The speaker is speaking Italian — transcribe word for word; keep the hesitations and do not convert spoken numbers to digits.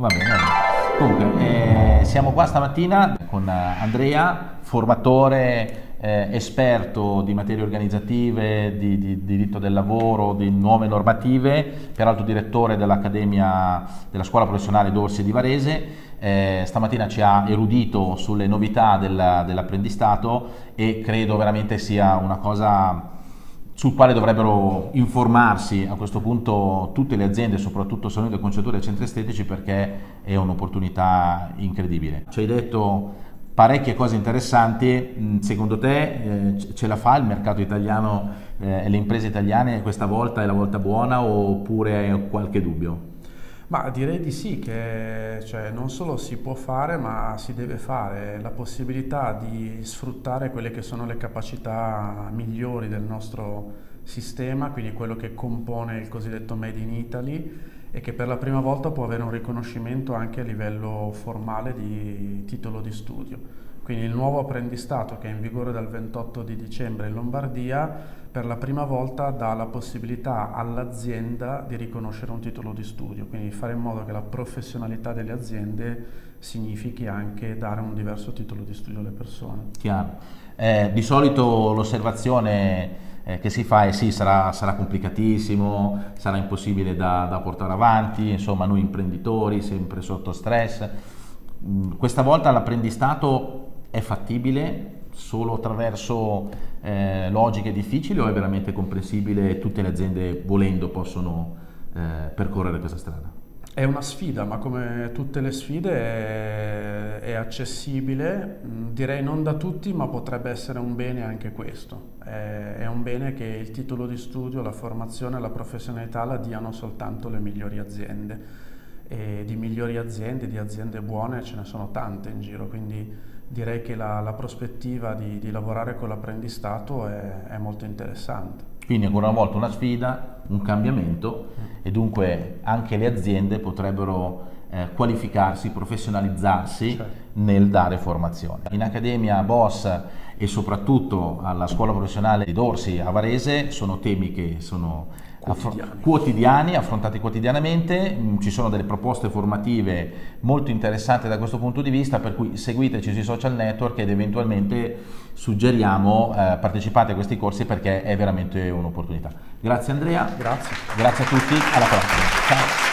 Va bene, comunque eh, siamo qua stamattina con Andrea, formatore eh, esperto di materie organizzative, di, di diritto del lavoro, di nuove normative, peraltro direttore dell'Accademia della Scuola Professionale Dorsi di Varese. Eh, stamattina ci ha erudito sulle novità del, dell'apprendistato e credo veramente sia una cosa sul quale dovrebbero informarsi a questo punto tutte le aziende, soprattutto saloni del concertatore e centri estetici, perché è un'opportunità incredibile. Ci hai detto parecchie cose interessanti. Secondo te eh, ce la fa il mercato italiano e eh, le imprese italiane questa volta? È la volta buona oppure ho qualche dubbio? Ma direi di sì, che cioè, non solo si può fare ma si deve fare. La possibilità di sfruttare quelle che sono le capacità migliori del nostro sistema, quindi quello che compone il cosiddetto Made in Italy, e che per la prima volta può avere un riconoscimento anche a livello formale di titolo di studio. Quindi il nuovo apprendistato, che è in vigore dal ventotto di dicembre in Lombardia, per la prima volta dà la possibilità all'azienda di riconoscere un titolo di studio, quindi fare in modo che la professionalità delle aziende significhi anche dare un diverso titolo di studio alle persone. Chiaro. Eh, di solito l'osservazione eh, che si fa è sì, sarà, sarà complicatissimo, sarà impossibile da, da portare avanti, insomma noi imprenditori sempre sotto stress. Mm, questa volta l'apprendistato è fattibile solo attraverso eh, logiche difficili o è veramente comprensibile e tutte le aziende volendo possono eh, percorrere questa strada? È una sfida, ma come tutte le sfide è, è accessibile, direi non da tutti, ma potrebbe essere un bene anche questo. È, è un bene che il titolo di studio, la formazione, la professionalità la diano soltanto le migliori aziende. E di migliori aziende, di aziende buone ce ne sono tante in giro, quindi direi che la, la prospettiva di, di lavorare con l'apprendistato è, è molto interessante. Quindi ancora una volta una sfida, un cambiamento, e dunque anche le aziende potrebbero eh, qualificarsi, professionalizzarsi, certo, nel dare formazione. In Accademia Boss e soprattutto alla Scuola Professionale di Dorsi a Varese sono temi che sono Quotidiani. quotidiani, affrontati quotidianamente. Ci sono delle proposte formative molto interessanti da questo punto di vista, per cui seguiteci sui social network ed eventualmente suggeriamo eh, partecipate a questi corsi, perché è veramente un'opportunità. Grazie Andrea, grazie, grazie a tutti, alla prossima. Ciao.